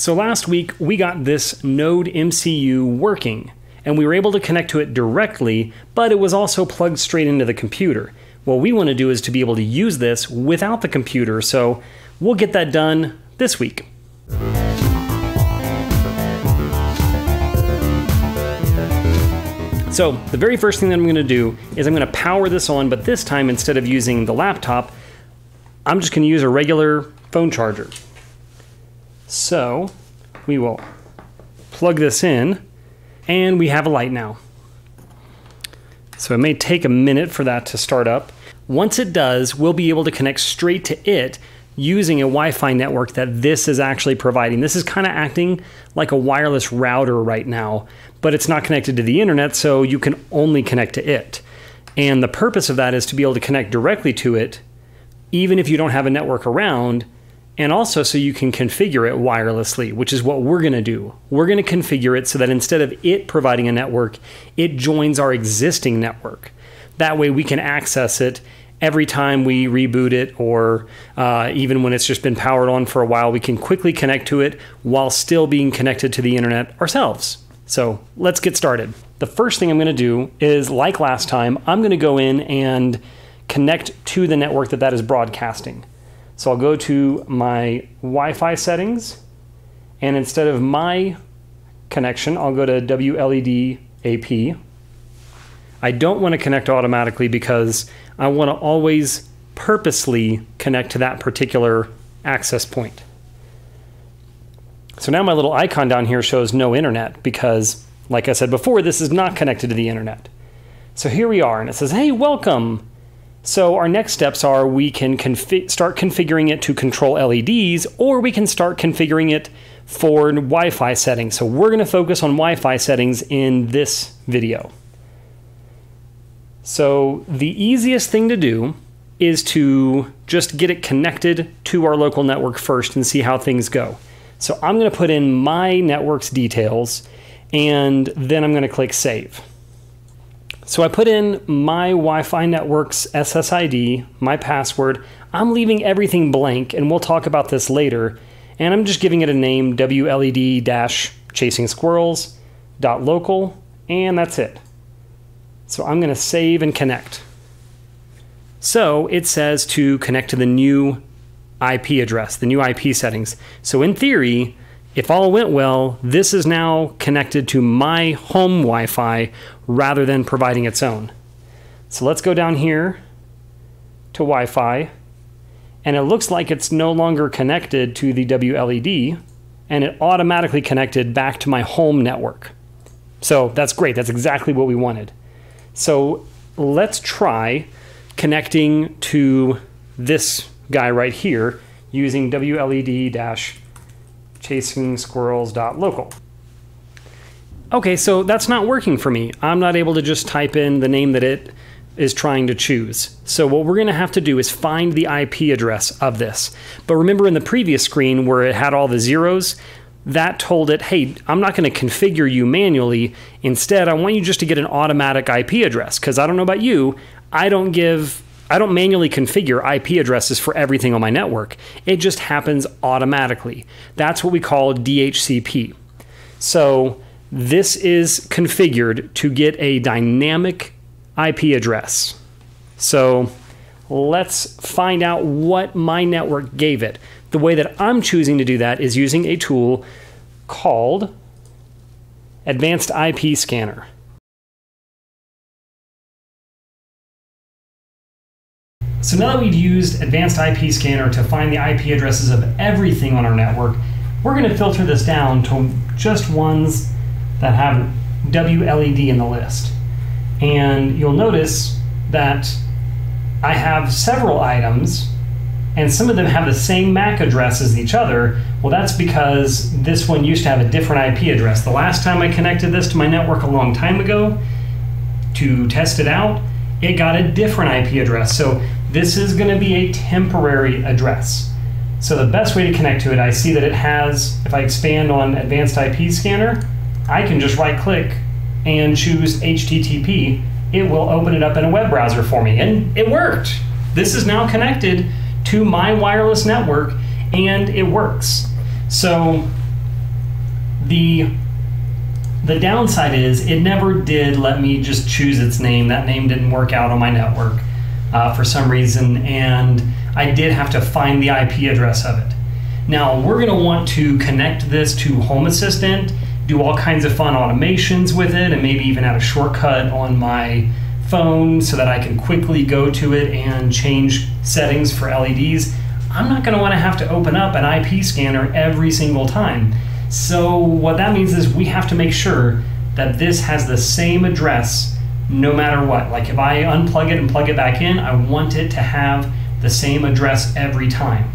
So last week we got this NodeMCU working, and we were able to connect to it directly, but it was also plugged straight into the computer. What we want to do is to be able to use this without the computer, so we'll get that done this week. So the very first thing that I'm going to do is I'm going to power this on, but this time instead of using the laptop, I'm just going to use a regular phone charger. So we will plug this in and we have a light now. So it may take a minute for that to start up. Once it does, we'll be able to connect straight to it using a Wi-Fi network that this is actually providing. This is kind of acting like a wireless router right now, but it's not connected to the internet, so you can only connect to it. And the purpose of that is to be able to connect directly to it, even if you don't have a network around, and also so you can configure it wirelessly, which is what we're gonna do. We're gonna configure it so that instead of it providing a network, it joins our existing network. That way we can access it every time we reboot it, or even when it's just been powered on for a while, we can quickly connect to it while still being connected to the internet ourselves. So let's get started. The first thing I'm gonna do is, like last time, I'm gonna go in and connect to the network that is broadcasting. So I'll go to my Wi-Fi settings, and instead of my connection, I'll go to WLED AP. I don't want to connect automatically because I want to always purposely connect to that particular access point. So now my little icon down here shows no internet because, like I said before, this is not connected to the internet. So here we are, and it says, hey, welcome. So our next steps are we can start configuring it to control LEDs, or we can start configuring it for Wi-Fi settings. So we're going to focus on Wi-Fi settings in this video. So the easiest thing to do is to just get it connected to our local network first and see how things go. So I'm going to put in my network's details, and then I'm going to click save. So I put in my Wi-Fi network's SSID, my password. I'm leaving everything blank, and we'll talk about this later. And I'm just giving it a name, WLED-ChasingSquirrels.local, and that's it. So I'm going to save and connect. So it says to connect to the new IP address, the new IP settings. So in theory, if all went well, this is now connected to my home Wi-Fi rather than providing its own. So let's go down here to Wi-Fi, and it looks like it's no longer connected to the WLED, and it automatically connected back to my home network. So that's great. That's exactly what we wanted. So let's try connecting to this guy right here using WLED-ChasingSquirrels.local. Okay, so that's not working for me. I'm not able to just type in the name that it is trying to choose. So what we're going to have to do is find the IP address of this. But remember in the previous screen where it had all the zeros, that told it, hey, I'm not going to configure you manually. Instead, I want you just to get an automatic IP address, because I don't know about you, I don't manually configure IP addresses for everything on my network. It just happens automatically. That's what we call DHCP. So this is configured to get a dynamic IP address. So let's find out what my network gave it. The way that I'm choosing to do that is using a tool called Advanced IP Scanner. So now that we've used Advanced IP Scanner to find the IP addresses of everything on our network, we're going to filter this down to just ones that have WLED in the list. And you'll notice that I have several items, and some of them have the same MAC address as each other. Well, that's because this one used to have a different IP address. The last time I connected this to my network a long time ago to test it out, it got a different IP address. So this is going to be a temporary address. So the best way to connect to it, I see that it has, if I expand on Advanced IP Scanner, I can just right click and choose HTTP. It will open it up in a web browser for me, and it worked. This is now connected to my wireless network, and it works. So The downside is it never did let me just choose its name. That name didn't work out on my network for some reason, and I did have to find the IP address of it. Now, we're going to want to connect this to Home Assistant, do all kinds of fun automations with it, and maybe even add a shortcut on my phone so that I can quickly go to it and change settings for LEDs. I'm not going to want to have to open up an IP scanner every single time. So what that means is we have to make sure that this has the same address no matter what. Like if I unplug it and plug it back in, I want it to have the same address every time.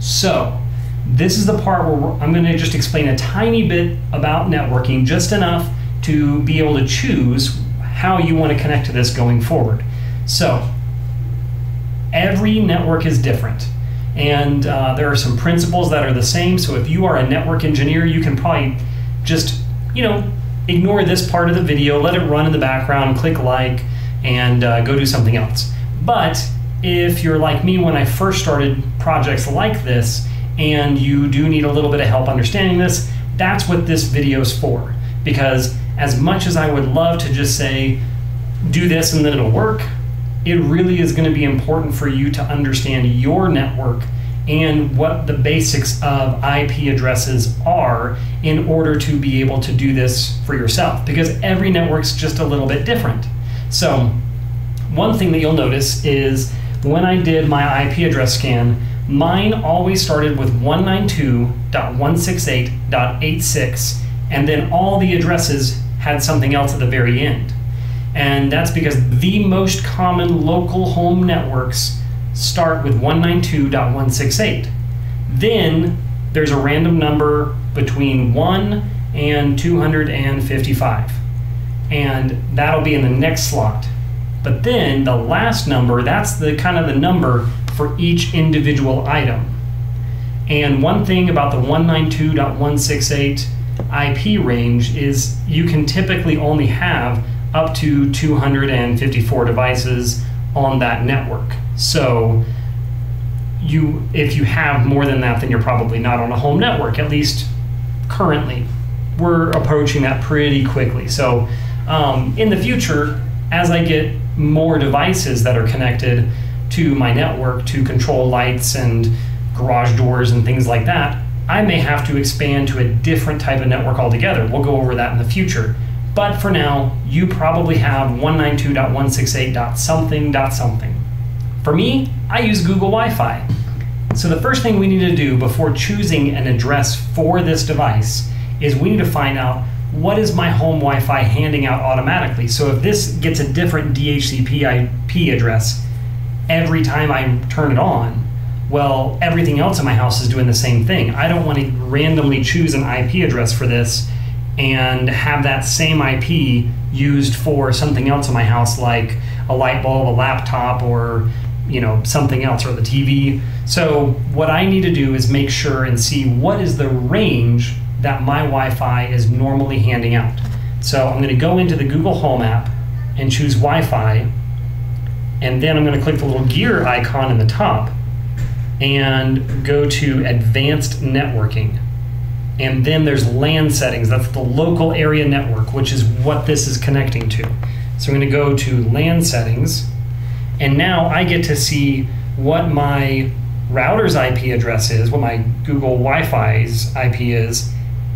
So this is the part where I'm going to just explain a tiny bit about networking, just enough to be able to choose how you want to connect to this going forward. So every network is different. And there are some principles that are the same. So if you are a network engineer, you can probably just, you know, ignore this part of the video, let it run in the background, click like, and go do something else. But if you're like me when I first started projects like this, and you do need a little bit of help understanding this, that's what this video's for. Because as much as I would love to just say, do this and then it'll work, it really is going to be important for you to understand your network and what the basics of IP addresses are in order to be able to do this for yourself, because every network's just a little bit different. So one thing that you'll notice is when I did my IP address scan, mine always started with 192.168.86, and then all the addresses had something else at the very end. And that's because the most common local home networks start with 192.168. Then there's a random number between 1 and 255. And that'll be in the next slot. But then the last number, that's the kind of the number for each individual item. And one thing about the 192.168 IP range is you can typically only have up to 254 devices on that network. So if you have more than that, then you're probably not on a home network, at least currently. We're approaching that pretty quickly. So in the future, as I get more devices that are connected to my network to control lights and garage doors and things like that, I may have to expand to a different type of network altogether. We'll go over that in the future. But for now, you probably have 192.168.something.something. For me, I use Google Wi-Fi. So the first thing we need to do before choosing an address for this device is we need to find out what is my home Wi-Fi handing out automatically. So if this gets a different DHCP IP address every time I turn it on, well, everything else in my house is doing the same thing. I don't want to randomly choose an IP address for this and have that same IP used for something else in my house, like a light bulb, a laptop, or something else, or the TV. So what I need to do is make sure and see what is the range that my Wi-Fi is normally handing out. So I'm going to go into the Google Home app and choose Wi-Fi, and then I'm going to click the little gear icon in the top and go to Advanced Networking. And then there's LAN settings. That's the local area network, which is what this is connecting to. So I'm going to go to LAN settings, and now I get to see what my router's IP address is, what my Google Wi-Fi's IP is,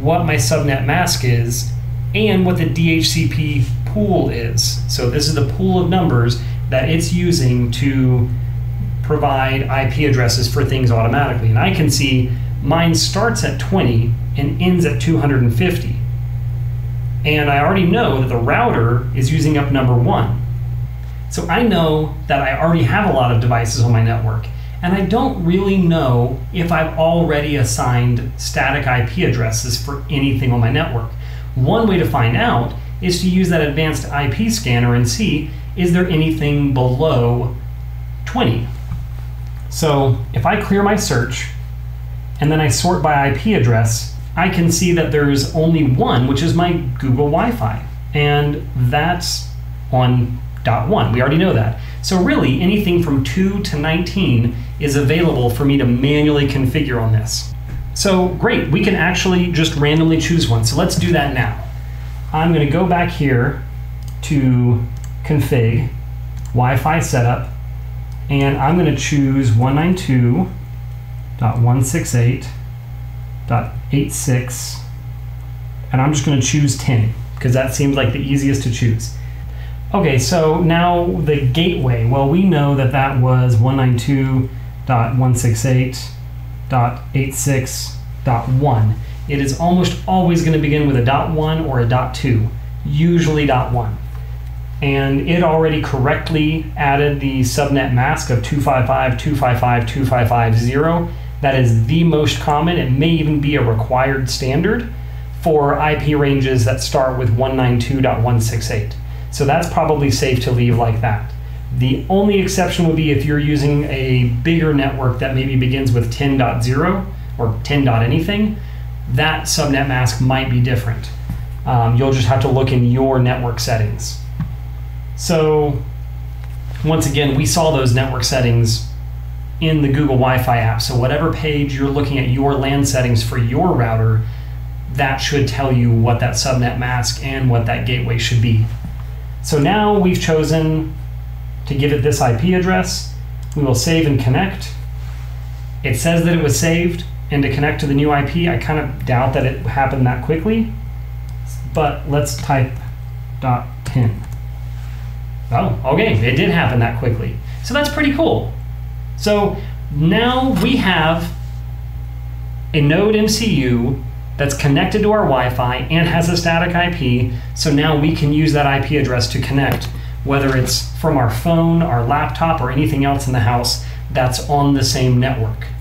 what my subnet mask is, and what the DHCP pool is. So this is the pool of numbers that it's using to provide IP addresses for things automatically. And I can see mine starts at 20 and ends at 250. And I already know that the router is using up number 1. So I know that I already have a lot of devices on my network. And I don't really know if I've already assigned static IP addresses for anything on my network. One way to find out is to use that advanced IP scanner and see, is there anything below 20? So if I clear my search, and then I sort by IP address, I can see that there's only one, which is my Google Wi-Fi. And that's on .1. We already know that. So really, anything from 2 to 19 is available for me to manually configure on this. So great, we can actually just randomly choose one. So let's do that now. I'm gonna go back here to config, Wi-Fi setup, and I'm gonna choose 192.168.86, and I'm just gonna choose 10, because that seems like the easiest to choose. Okay, so now the gateway. Well, we know that that was 192.168.86.1. It is almost always going to begin with a .1 or a .2, usually .1. And it already correctly added the subnet mask of 255.255.255.0. That is the most common. It may even be a required standard for IP ranges that start with 192.168. So that's probably safe to leave like that. The only exception would be if you're using a bigger network that maybe begins with 10.0 or 10. Anything, that subnet mask might be different. You'll just have to look in your network settings. So once again, we saw those network settings in the Google Wi-Fi app. So whatever page you're looking at your LAN settings for your router, that should tell you what that subnet mask and what that gateway should be. So now we've chosen to give it this IP address. We will save and connect. It says that it was saved and to connect to the new IP. I kind of doubt that it happened that quickly, but let's type .10. Oh, okay, it did happen that quickly. So that's pretty cool. So now we have a NodeMCU that's connected to our Wi-Fi and has a static IP, so now we can use that IP address to connect, whether it's from our phone, our laptop, or anything else in the house that's on the same network.